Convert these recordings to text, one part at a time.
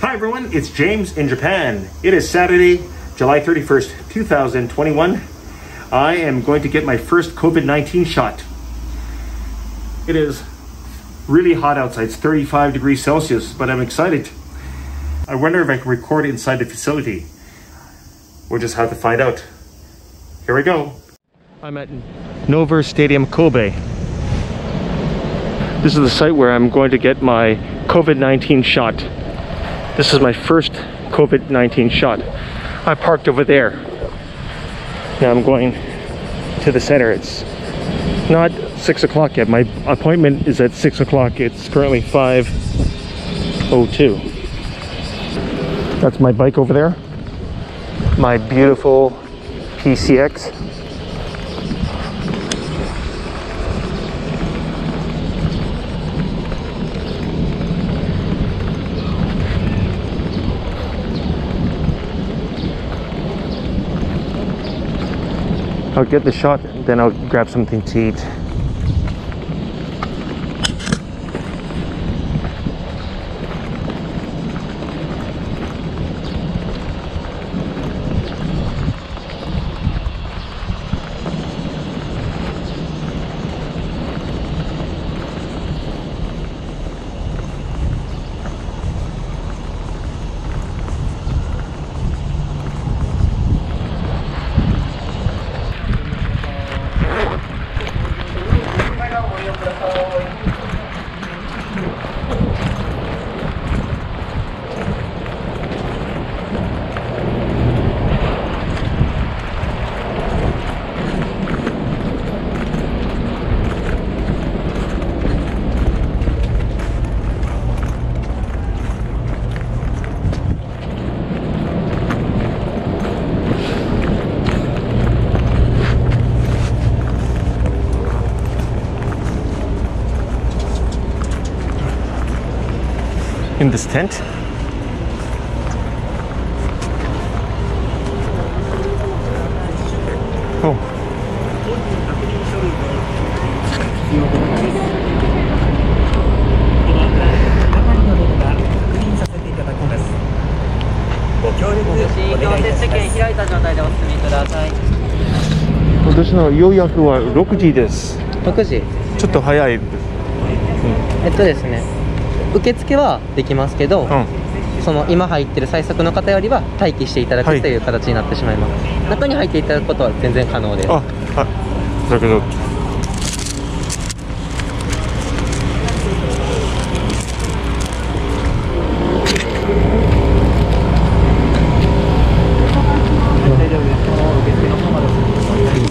Hi everyone, it's James in Japan. It is Saturday, July 31st, 2021. I am going to get my first COVID-19 shot. It is really hot outside, it's 35 degrees Celsius, but I'm excited. I wonder if I can record inside the facility. We'll just have to find out. Here we go. I'm at Nova Stadium Kobe. This is the site where I'm going to get my COVID-19 shot. This is my first COVID-19 shot. I parked over there. Now I'm going to the center. It's not 6 o'clock yet. My appointment is at 6 o'clock. It's currently 5:02. That's my bike over there. My beautiful PCX. I'll get the shot, then I'll grab something to eat. In this tent. Oh. Well, 受付はできますけど、その今入ってる最速の方よりは待機していただく、という形になってしまいます。中に入っていただくことは全然可能です。だけど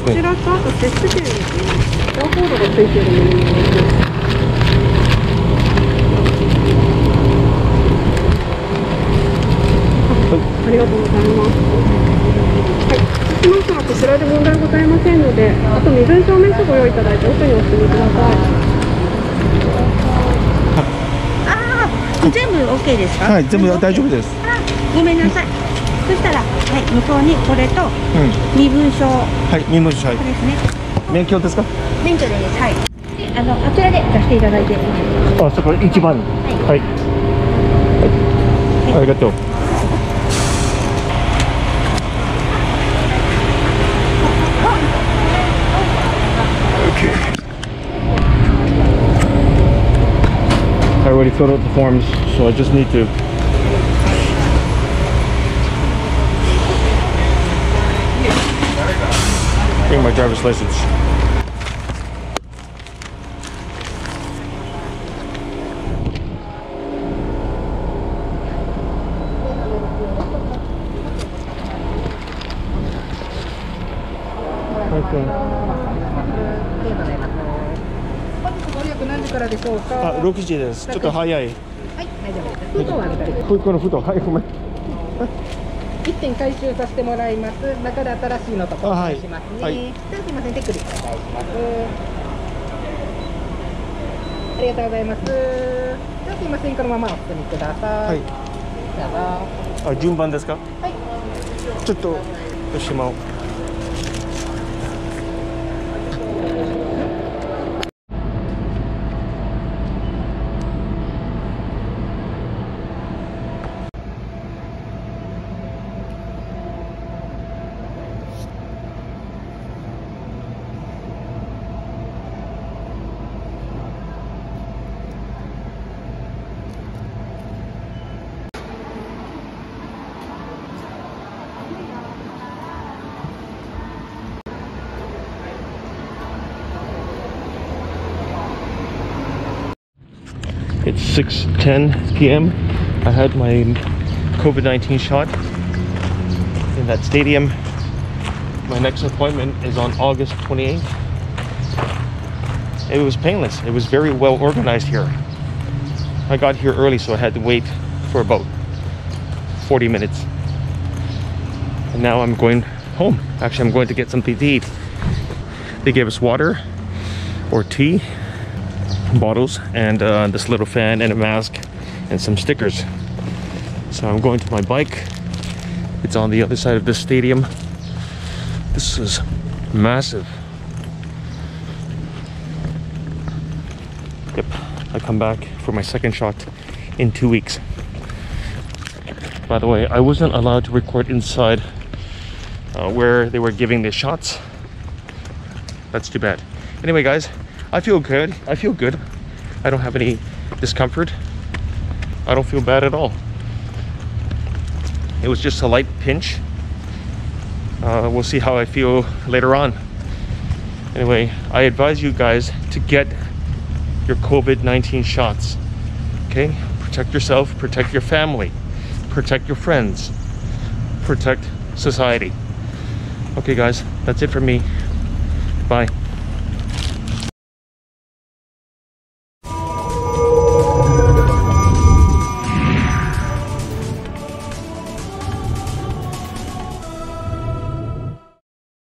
こちらとあと接種券にQRコードがついているものです。 ありがとうございます。はい、そうしましたらこちらで問題ございませんので、あと身分証明書ご用意いただいて奥にお進みください。全部 OK ですか？はい、全部大丈夫です。ごめんなさい。そしたら、向こうにこれと身分証。身分証。ですね。免許ですか？免許です。はい。で、あちらで出していただいて。あ、そこ一番。はい。ありがとう。 I already filled out the forms, so I just need to bring my driver's license.はい。6:10 p.m. I had my COVID-19 shot in that stadium. My next appointment is on August 28th. It was painless. It was very well organized here. I got here early, so I had to wait for about 40 minutes. And now I'm going home. Actually, I'm going to get something to eat. They gave us water or tea bottles and this little fan and a mask and some stickers. So I'm going to my bike. It's on the other side of this stadium. This is massive. Yep, I come back for my second shot in 2 weeks. By the way, I wasn't allowed to record inside where they were giving the shots. That's too bad. Anyway, guys, I feel good. I feel good. I don't have any discomfort. I don't feel bad at all. It was just a light pinch. We'll see how I feel later on. Anyway, I advise you guys to get your COVID-19 shots. Okay? Protect yourself, protect your family, protect your friends, protect society. Okay, guys, that's it for me. Bye.